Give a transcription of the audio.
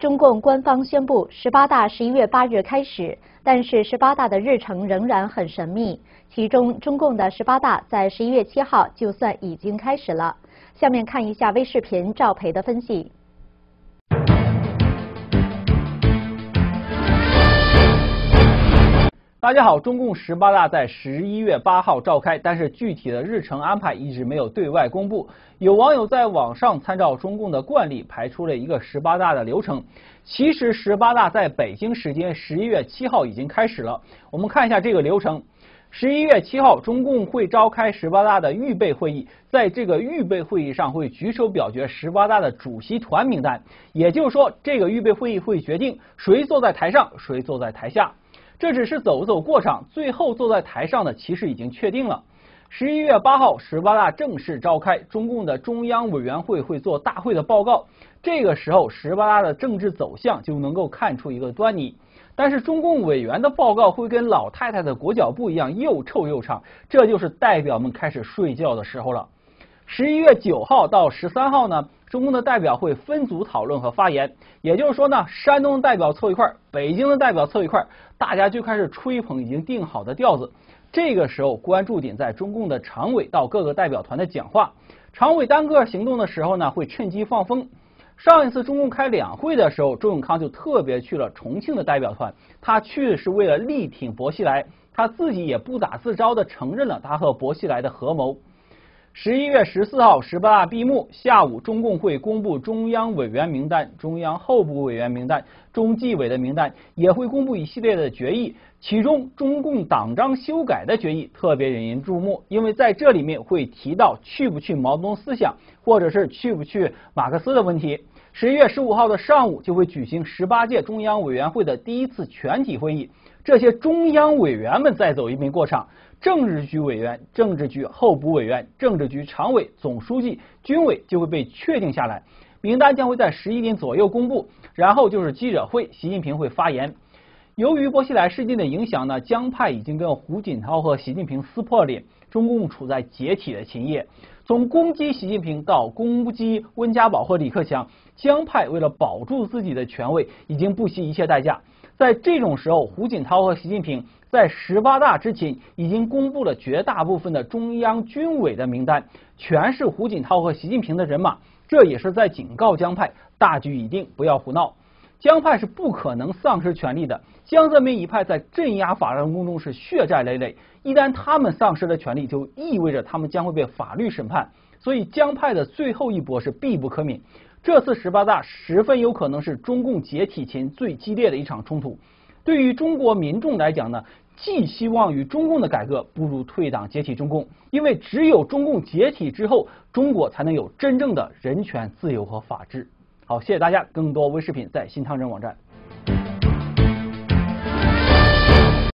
中共官方宣布18大11月8日开始，但是18大的日程仍然很神秘。其中，中共的18大在11月7号就算已经开始了。下面看一下微视频赵培的分析。 大家好，中共18大在11月8号召开，但是具体的日程安排一直没有对外公布。有网友在网上参照中共的惯例，排出了一个18大的流程。其实18大在北京时间11月7号已经开始了。我们看一下这个流程：11月7号，中共会召开18大的预备会议，在这个预备会议上会举手表决18大的主席团名单。也就是说，这个预备会议会决定谁坐在台上，谁坐在台下。 这只是走过场，最后坐在台上的其实已经确定了。11月8号，18大正式召开，中共的中央委员会会做大会的报告。这个时候，18大的政治走向就能够看出一个端倪。但是，中共委员的报告会跟老太太的裹脚布一样又臭又长，这就是代表们开始睡觉的时候了。11月9号到13号呢？ 中共的代表会分组讨论和发言，也就是说呢，山东的代表凑一块，北京的代表凑一块，大家就开始吹捧已经定好的调子。这个时候，关注点在中共的常委到各个代表团的讲话。常委单个行动的时候呢，会趁机放风。上一次中共开两会的时候，周永康就特别去了重庆的代表团，他去是为了力挺薄熙来，他自己也不打自招的承认了他和薄熙来的合谋。 11月14号，18大闭幕。下午，中共会公布中央委员名单、中央候补委员名单、中纪委的名单，也会公布一系列的决议。其中，中共党章修改的决议特别引人注目，因为在这里面会提到去不去毛泽东思想，或者是去不去马克思的问题。11月15号的上午就会举行18届中央委员会的第一次全体会议。 这些中央委员们再走一遍过场，政治局委员、政治局候补委员、政治局常委、总书记、军委就会被确定下来，名单将会在11点左右公布。然后就是记者会，习近平会发言。由于薄熙来事件的影响呢，江派已经跟胡锦涛和习近平撕破脸，中共处在解体的前夜。从攻击习近平到攻击温家宝和李克强，江派为了保住自己的权位，已经不惜一切代价。 在这种时候，胡锦涛和习近平在18大之前已经公布了绝大部分的中央军委的名单，全是胡锦涛和习近平的人马。这也是在警告江派，大局已定，不要胡闹。江派是不可能丧失权力的。江泽民一派在镇压法轮功中是血债累累，一旦他们丧失了权力，就意味着他们将会被法律审判。所以，江派的最后一搏是必不可免。 这次18大十分有可能是中共解体前最激烈的一场冲突。对于中国民众来讲呢，寄希望于中共的改革，不如退党解体中共。因为只有中共解体之后，中国才能有真正的人权、自由和法治。好，谢谢大家。更多微视频在新唐人网站。